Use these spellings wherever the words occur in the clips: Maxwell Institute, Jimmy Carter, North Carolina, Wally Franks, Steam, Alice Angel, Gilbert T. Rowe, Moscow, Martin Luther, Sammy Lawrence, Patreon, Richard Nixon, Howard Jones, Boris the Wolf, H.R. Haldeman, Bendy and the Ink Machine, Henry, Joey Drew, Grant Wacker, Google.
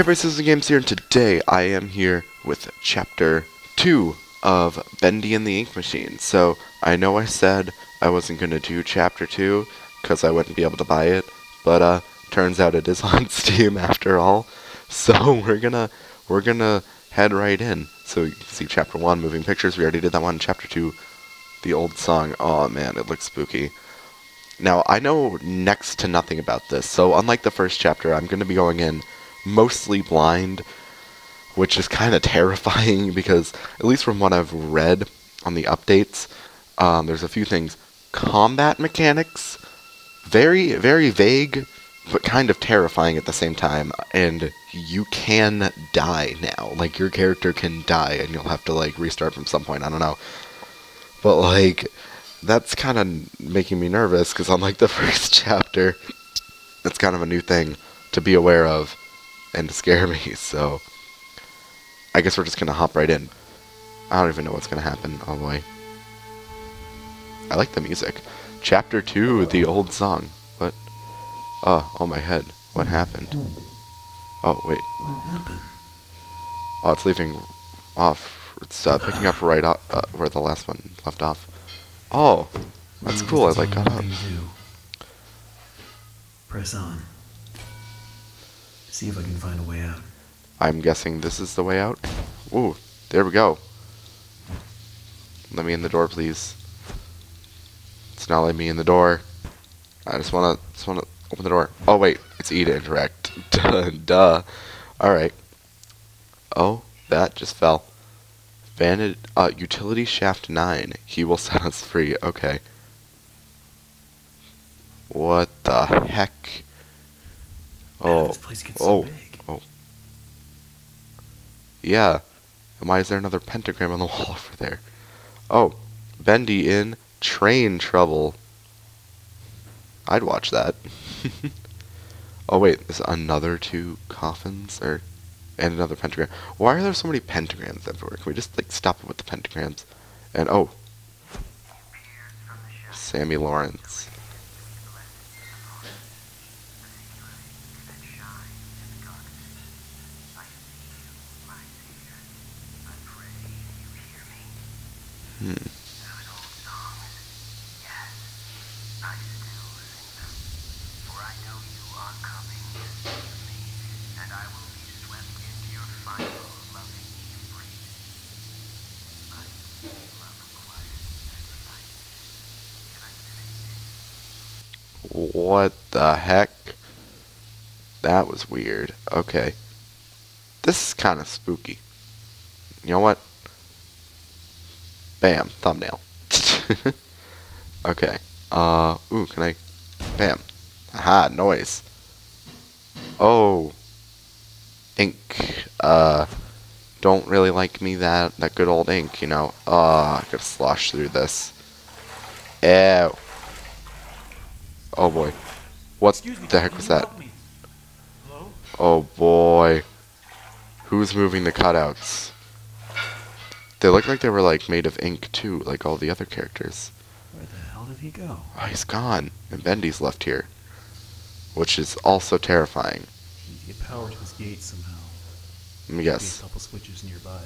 Hey everybody, Sizzling Games here, and today I am here with Chapter 2 of Bendy and the Ink Machine. So, I know I said I wasn't going to do Chapter 2, because I wouldn't be able to buy it, but turns out it is on Steam after all. So, we're gonna head right in. So, you can see Chapter 1, Moving Pictures, we already did that one. Chapter 2, the old song. Aw, man, it looks spooky. Now, I know next to nothing about this, so unlike the first chapter, I'm going to be going in mostly blind, which is kind of terrifying because, at least from what I've read on the updates, there's a few things. Combat mechanics, very, very vague, but kind of terrifying at the same time, and you can die now. Like, your character can die, and you'll have to, like, restart from some point, I don't know. But, like, that's kind of making me nervous because, unlike the first chapter, it's kind of a new thing to be aware of and to scare me, so I guess we're just gonna hop right in. I don't even know what's gonna happen all the way. I like the music. Chapter 2, the old song. What? Oh, my head. What happened? Oh, wait. Oh, it's leaving off. It's picking up right up where the last one left off. Oh, that's cool. I like got up. Press on. See if I can find a way out. I'm guessing this is the way out. Ooh, there we go. Let me in the door, please. It's not letting me in the door. I just wanna open the door. Oh wait, it's E to interact. Duh. All right. Oh, that just fell. Utility shaft 9. He will set us free. Okay. What the heck? Oh. Man, this place gets so big. Oh. Yeah. And why is there another pentagram on the wall over there? Oh. Bendy in train trouble. I'd watch that. Oh wait, there's another 2 coffins and another pentagram. Why are there so many pentagrams everywhere? Can we just, like, stop with the pentagrams? And, oh. Sammy Lawrence. What the heck? That was weird. Okay. This is kind of spooky. You know what? Bam. Thumbnail. Okay. Ooh, can I? Bam. Aha, noise. Oh. Ink. Don't really like me that good old ink, you know. I gotta slosh through this. Ew. Oh boy. What the heck was that? Hello? Oh boy. Who's moving the cutouts? They look like they were, like, made of ink too, like all the other characters. Where the hell did he go? Oh, he's gone. And Bendy's left here. Which is also terrifying. He needs to get power to this gate somehow. Let me guess. There's a couple switches nearby.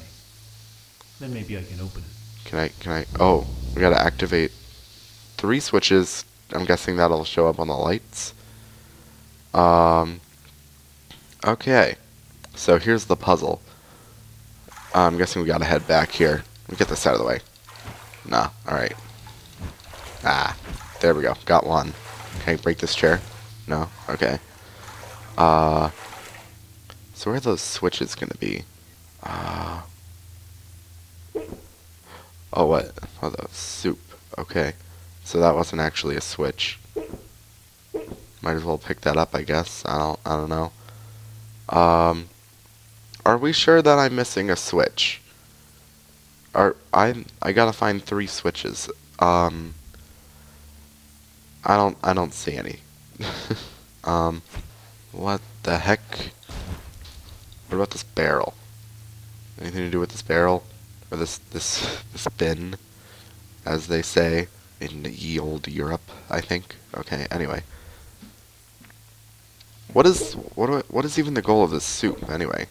Then maybe I can open it. Can I oh, we gotta activate 3 switches. I'm guessing that'll show up on the lights. Okay. So here's the puzzle. I'm guessing we gotta head back here. Let me get this out of the way. Nah, alright. Ah, there we go. Got one. Can I break this chair? No? Okay. So where are those switches gonna be? Oh, what? Oh, that was soup. Okay. So that wasn't actually a switch. Might as well pick that up, I guess. I don't know. Are we sure that I'm missing a switch? I gotta find 3 switches. I don't see any. What the heck? What about this barrel? Anything to do with this barrel? Or this bin, as they say. In ye old Europe, I think. Okay, anyway. What is even the goal of this soup anyway?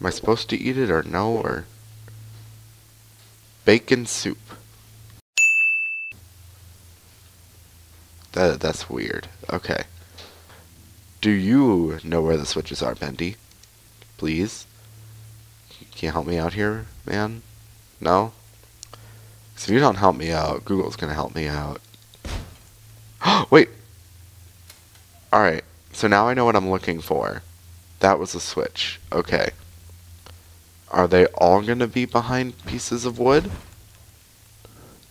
Am I supposed to eat it or no? Or bacon soup. That's weird. Okay. Do you know where the switches are, Bendy? Please? Can you help me out here, man? No? Because if you don't help me out, Google's going to help me out. Wait! Alright, so now I know what I'm looking for. That was a switch. Okay. Are they all going to be behind pieces of wood?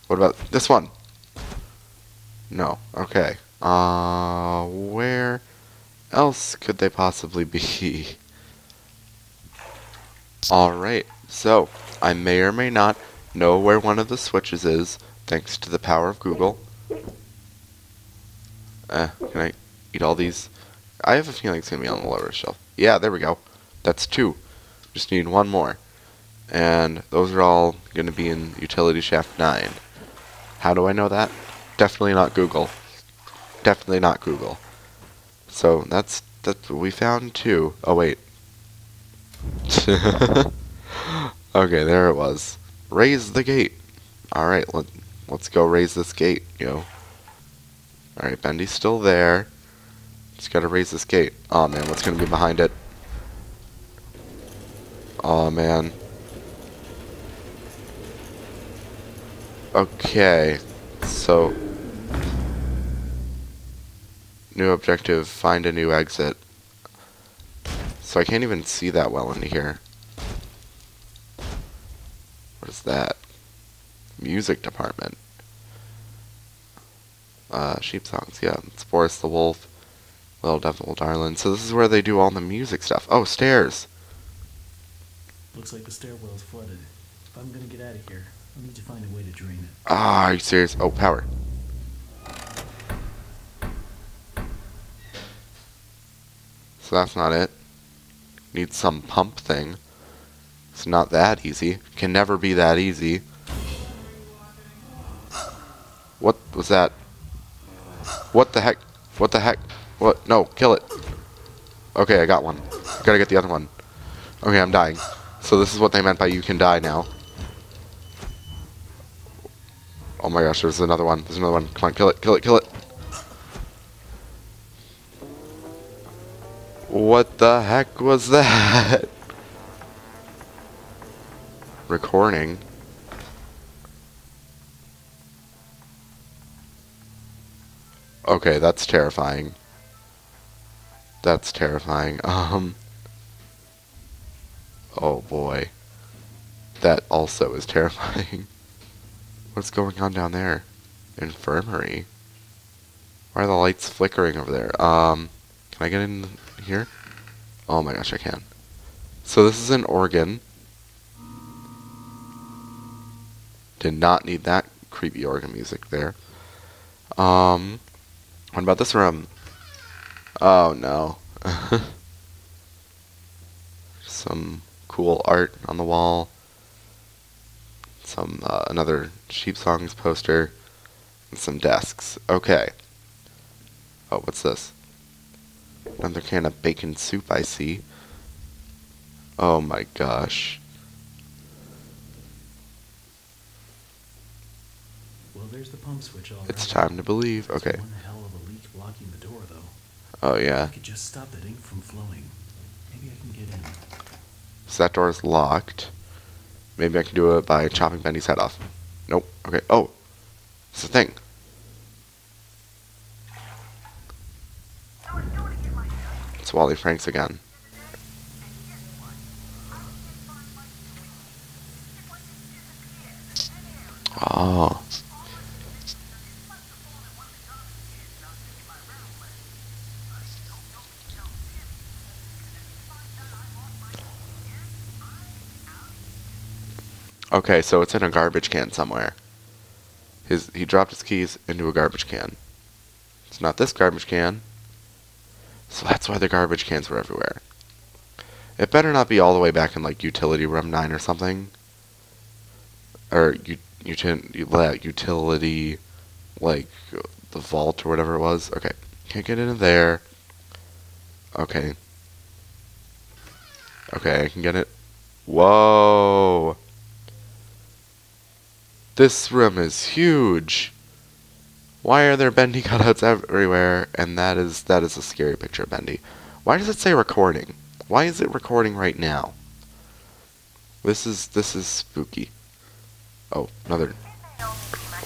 What about this one? No. Okay. Where else could they possibly be? Alright, so I may or may not know where one of the switches is, thanks to the power of Google. Can I eat all these? I have a feeling it's going to be on the lower shelf. Yeah, there we go. That's two. Just need one more. And those are all going to be in utility shaft 9. How do I know that? Definitely not Google. Definitely not Google. So that's what we found too. Oh wait. Okay, there it was. Raise the gate. Alright, let's go raise this gate, yo. Alright, Bendy's still there. Just gotta raise this gate. Oh man, what's gonna be behind it? Oh man. Okay. So new objective, find a new exit. So I can't even see that well into here. What is that? Music department. Sheep songs, yeah. It's Boris the Wolf, Little Devil Darlin'. So this is where they do all the music stuff. Oh, stairs. Looks like the stairwell's flooded. If I'm gonna get out of here, I need to find a way to drain it. Ah, are you serious? Oh, power. So that's not it. Need some pump thing. It's not that easy. Can never be that easy. What was that? What the heck? What the heck? What? No, kill it. Okay, I got one. Gotta get the other one. Okay, I'm dying. So this is what they meant by you can die now. Oh my gosh, there's another one. There's another one. Come on, kill it, kill it, kill it. What the heck was that? Recording. Okay, that's terrifying. That's terrifying. Oh boy. That also is terrifying. What's going on down there? Infirmary. Why are the lights flickering over there? Can I get in here? Oh my gosh, I can. So this is an organ. Did not need that creepy organ music there. What about this room? Oh no. Some cool art on the wall. Some another sheep songs poster and some desks. Okay. Oh, what's this? Another can of bacon soup, I see. Oh my gosh. Well, there's the pump switch. It's time to believe. Okay. One hell of a leak blocking the door, though. Oh yeah. I could just stop that ink from flowing. Maybe I can get in. So that door is locked. Maybe I can do it by chopping Bendy's head off. Nope. Okay. Oh, it's a thing. It's Wally Franks again. Oh. Okay, so it's in a garbage can somewhere. He dropped his keys into a garbage can. It's not this garbage can. So that's why the garbage cans were everywhere. It better not be all the way back in like utility room 9 or something. Or utility, like the vault or whatever it was. Okay, can't get into there. Okay. Okay, I can get it. Whoa! This room is huge! Why are there Bendy cutouts everywhere? And that is a scary picture of Bendy. Why does it say recording? Why is it recording right now? This is spooky. Oh, another.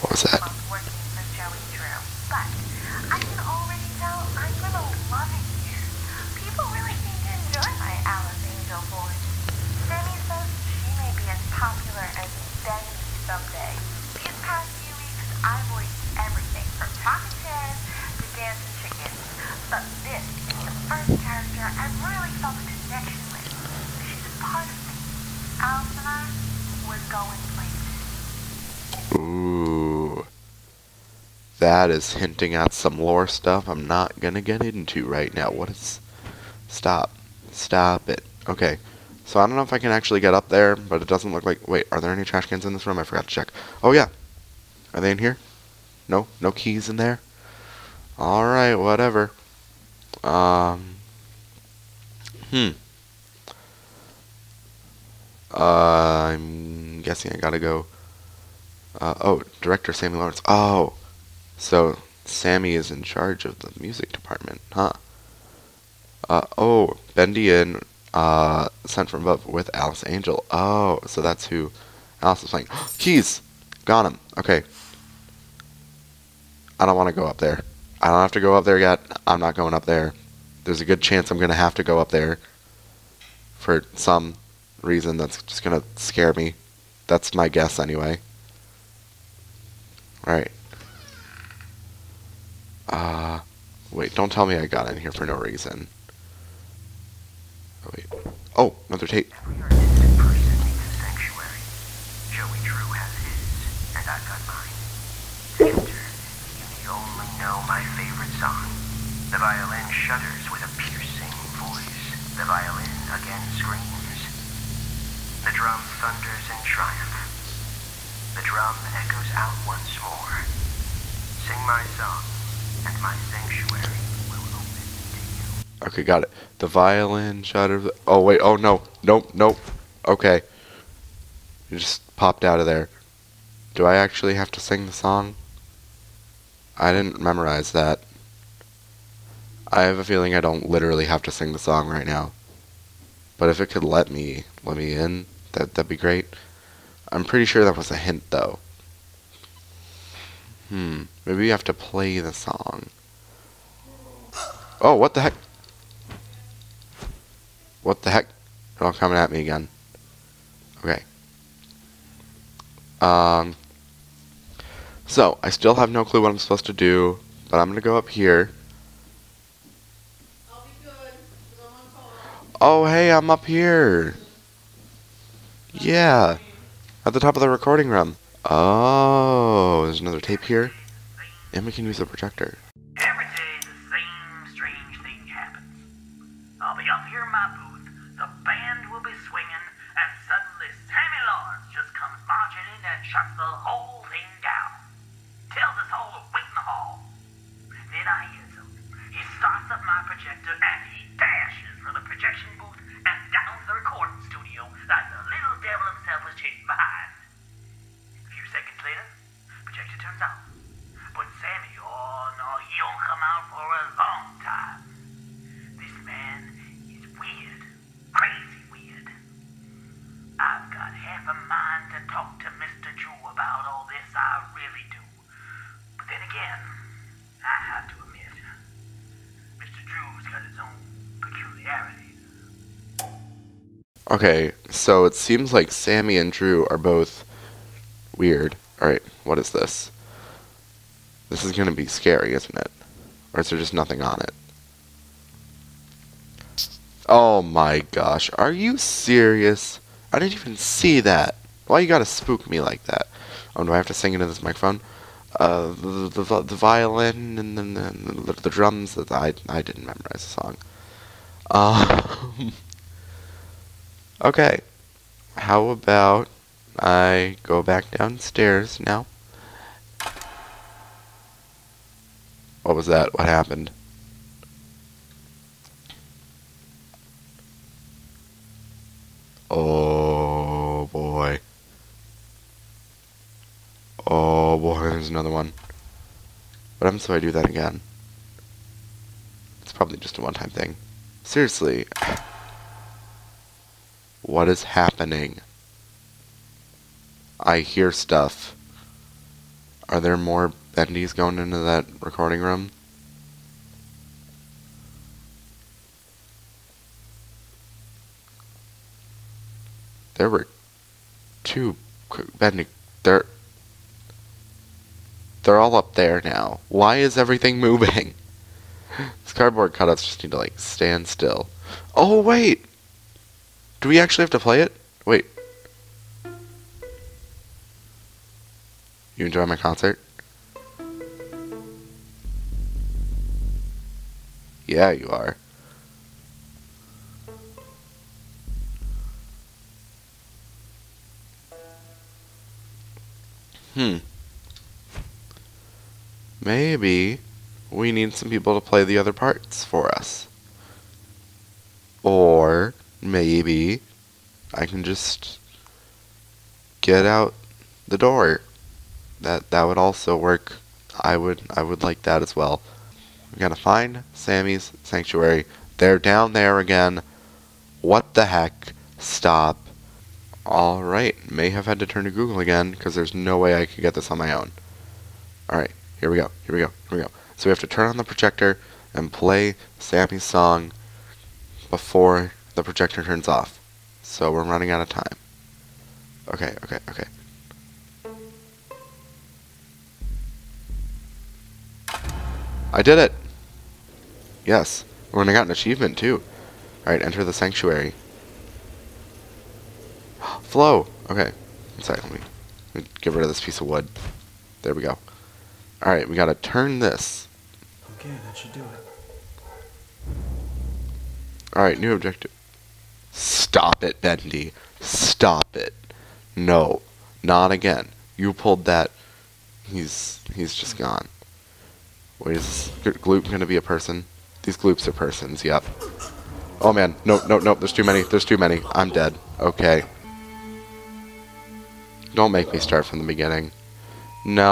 What was that? Ooh. That is hinting at some lore stuff I'm not gonna get into right now. What is... Stop. Stop it. Okay. So I don't know if I can actually get up there, but it doesn't look like... Wait, are there any trash cans in this room? I forgot to check. Oh, yeah. Are they in here? No? No keys in there? Alright, whatever. I'm guessing I gotta go... oh, director Sammy Lawrence. Oh, so Sammy is in charge of the music department, huh? Oh, Bendy and Sent From Above with Alice Angel. Oh, so that's who Alice is playing. Keys! Got him. Okay. I don't want to go up there. I don't have to go up there yet. I'm not going up there. There's a good chance I'm going to have to go up there for some reason that's just going to scare me. That's my guess anyway. Alright. Wait, don't tell me I got in here for no reason. Oh, wait. Oh, another tape. Every artistic person needs a sanctuary. Joey Drew has his, and I've got mine. Victor, you only know my favorite song. The violin shudders with a piercing voice. The violin again screams. The drum thunders in triumph. The drum echoes out once more. Sing my song, and my sanctuary will open to you. Okay, got it. The violin shudder. Oh, wait. Oh, no. Nope, nope. Okay. It just popped out of there. Do I actually have to sing the song? I didn't memorize that. I have a feeling I don't literally have to sing the song right now. But if it could let me in, that'd be great. I'm pretty sure that was a hint, though. Maybe you have to play the song. Oh, what the heck? What the heck? They're all coming at me again. Okay. So, I still have no clue what I'm supposed to do, but I'm going to go up here. I'll be good. Oh, hey, I'm up here. Yeah. At the top of the recording room. Oh, there's another tape here. And we can use the projector. Every day the same strange thing happens. I'll be up here in my booth, the band will be swinging, and suddenly Sammy Lawrence just comes marching in and shuts the whole thing down. Tells us all to wait in the hall. Then I hear something. He starts up my projector and he dashes for the projection booth and down to the recording studio that the little devil himself was chasing behind. Okay, so it seems like Sammy and Drew are both weird. Alright, what is this? This is going to be scary, isn't it? Or is there just nothing on it? Oh my gosh, are you serious? I didn't even see that. Why you gotta spook me like that? Oh, do I have to sing into this microphone? The violin and then the drums. That I didn't memorize the song. Okay, how about I go back downstairs now? What was that? What happened? Oh boy. Oh boy, there's another one. What happens if I do that again? It's probably just a one-time thing. Seriously. What is happening? I hear stuff. Are there more Bendies going into that recording room? There were two Bendy. They're all up there now. Why is everything moving? These cardboard cutouts just need to, like, stand still. Oh, wait! Do we actually have to play it? Wait. You enjoy my concert? Yeah, you are. Maybe we need some people to play the other parts for us. Or maybe I can just get out the door. That would also work. I would like that as well. We gotta find Sammy's sanctuary. They're down there again. What the heck? Stop. Alright, may have had to turn to Google again, because there's no way I could get this on my own. Alright, here we go, here we go, here we go. So we have to turn on the projector and play Sammy's song before the projector turns off. So we're running out of time. Okay, okay, okay. I did it! Yes, and I got an achievement too. Alright, enter the sanctuary. Flow! Okay. Sorry, let me get rid of this piece of wood. There we go. Alright, we gotta turn this. Okay, that should do it. Alright, new objective. Stop it, Bendy. Stop it. No. Not again. You pulled that. He's just gone. Wait, is this gloop gonna be a person? These gloops are persons, yep. Oh man, no, no, no, there's too many, there's too many. I'm dead. Okay. Don't make me start from the beginning. No.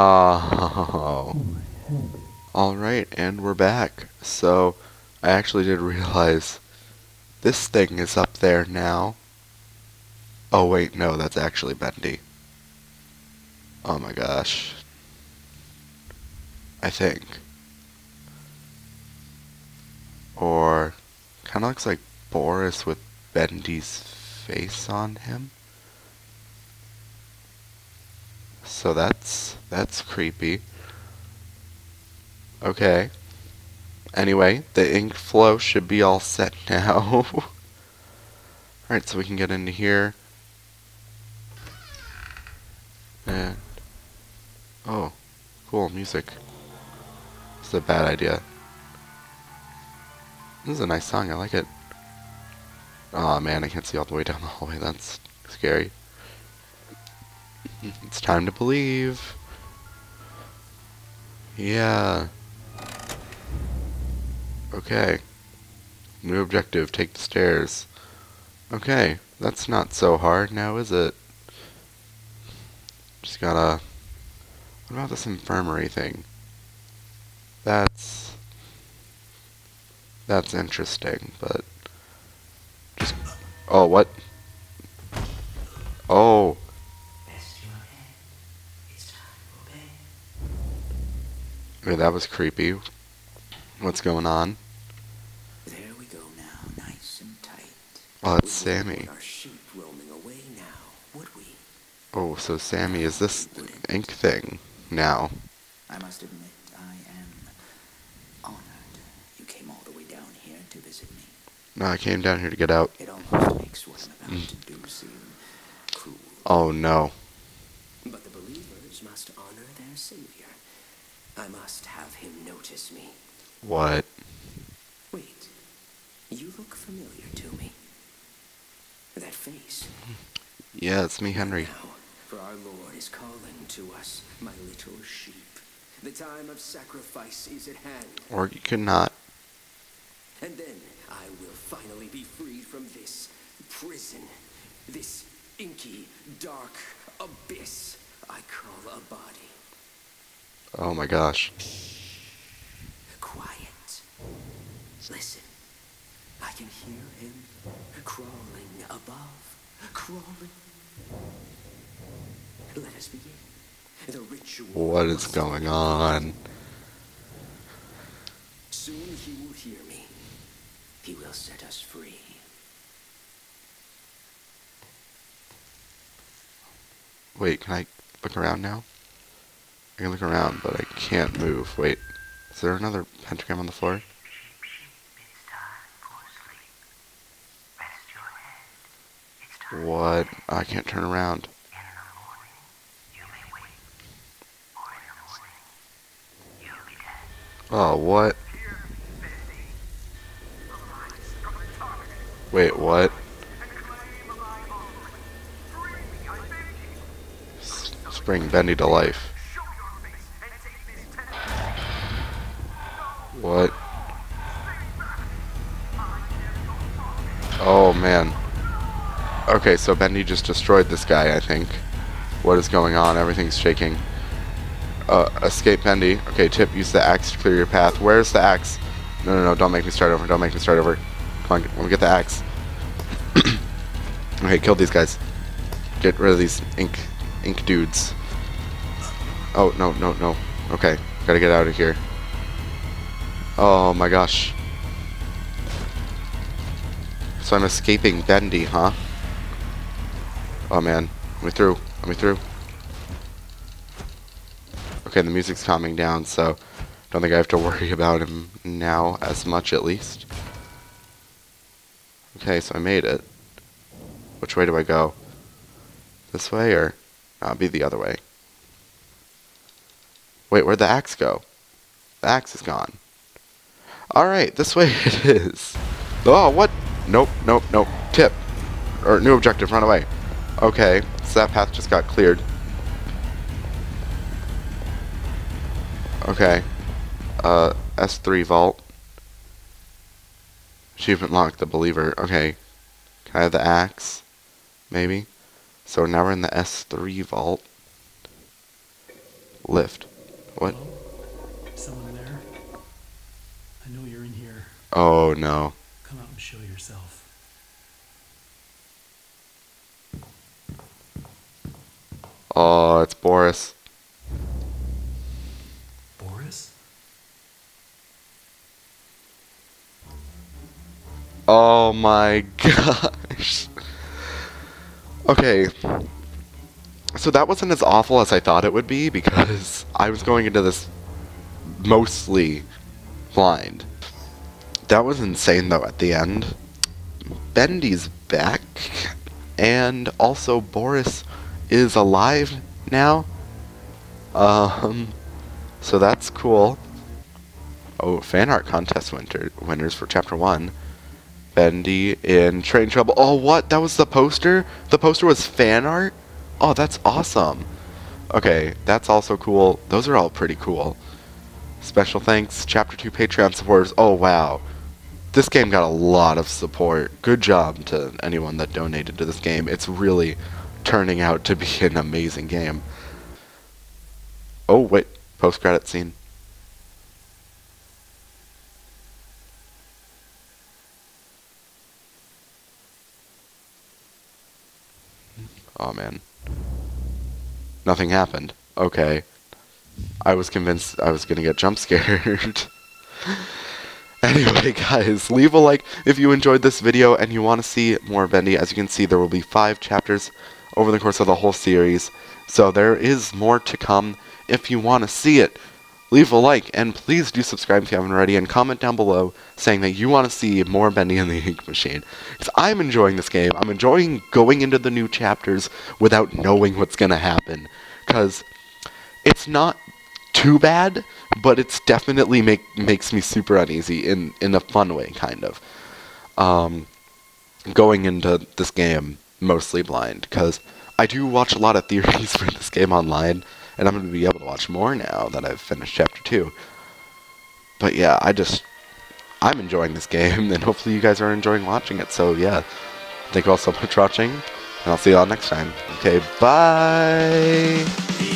Alright, and we're back. So, I actually did realize this thing is up there now. Oh wait, no, that's actually Bendy. Oh my gosh. I think. Or, kinda looks like Boris with Bendy's face on him. So that's creepy. Okay. Anyway, the ink flow should be all set now. Alright, so we can get into here. And oh, cool, music. This is a bad idea. This is a nice song, I like it. Aw, man, I can't see all the way down the hallway, that's scary. It's time to believe. Yeah. Okay. New objective, take the stairs. Okay, that's not so hard now, is it? Just gotta... What about this infirmary thing? That's interesting, but... Just... Oh, what? Oh! Okay, that was creepy. What's going on? There we go now, nice and tight. Oh, that's Sammy. Our sheep roaming away now, would we? Oh, so Sammy is this ink thing now. I must admit, I am honored you came all the way down here to visit me. No, I came down here to get out. It almost makes what I'm about to do seem cruel. Oh, no. But the believers must honor their savior. I must have him notice me. What? Wait. You look familiar to me. That face. Yeah, it's me, Henry. Now, for our Lord is calling to us, my little sheep. The time of sacrifice is at hand. Or you cannot. And then I will finally be freed from this prison. This inky, dark abyss, I crawl a body. Oh my gosh. Quiet. Listen. I can hear him crawling above, crawling. Let us begin. The ritual. What is going on? Soon he will hear me. He will set us free. Wait, can I look around now? I can look around, but I can't move. Wait, is there another pentagram on the floor? What? I can't turn around. Oh, what? Wait, what? Bring Bendy to life. What? Oh man. Okay, so Bendy just destroyed this guy, I think. What is going on? Everything's shaking. Escape Bendy. Okay, Tip, use the axe to clear your path. Where's the axe? No, no, no, don't make me start over. Don't make me start over. Come on, let me get the axe. Okay, kill these guys. Get rid of these ink dudes. Oh, no, no, no. Okay, gotta get out of here. Oh my gosh. So I'm escaping Bendy, huh? Oh man, let me through, let me through. Okay, the music's calming down, so don't think I have to worry about him now as much, at least. Okay, so I made it. Which way do I go? This way, or... I'll be the other way. Wait, where'd the axe go? The axe is gone. Alright, this way it is. Oh, what? Nope, nope, nope. Tip. Or new objective, run away. Okay, so that path just got cleared. Okay. S3 vault. Achievement locked, the believer. Okay. Can I have the axe? Maybe? So now we're in the S3 vault. Lift. What? Hello? Someone there? I know you're in here. Oh no. Come out and show yourself. Oh, it's Boris. Boris? Oh my gosh. Okay, so that wasn't as awful as I thought it would be, because I was going into this mostly blind. That was insane, though, at the end. Bendy's back, and also Boris is alive now. So that's cool. Oh, fan art contest winners for Chapter 1. Bendy in train trouble. Oh, what? That was the poster? The poster was fan art? Oh, that's awesome. Okay, that's also cool. Those are all pretty cool. Special thanks, Chapter 2 Patreon supporters. Oh, wow. This game got a lot of support. Good job to anyone that donated to this game. It's really turning out to be an amazing game. Oh, wait. Post-credit scene. Oh man. Nothing happened. Okay. I was convinced I was gonna get jump scared. Anyway guys, leave a like if you enjoyed this video and you want to see more Bendy. As you can see, there will be 5 chapters over the course of the whole series. So there is more to come if you want to see it. Leave a like and please do subscribe if you haven't already, and comment down below saying that you want to see more Bendy and the Ink Machine. Because I'm enjoying this game. I'm enjoying going into the new chapters without knowing what's going to happen. Because it's not too bad, but it's definitely makes me super uneasy in a fun way, kind of. Going into this game mostly blind, because I do watch a lot of theories for this game online. And I'm going to be able to watch more now that I've finished Chapter 2. But yeah, I'm enjoying this game, and hopefully you guys are enjoying watching it. So yeah, thank you all so much for watching. and I'll see y'all next time. Okay, bye!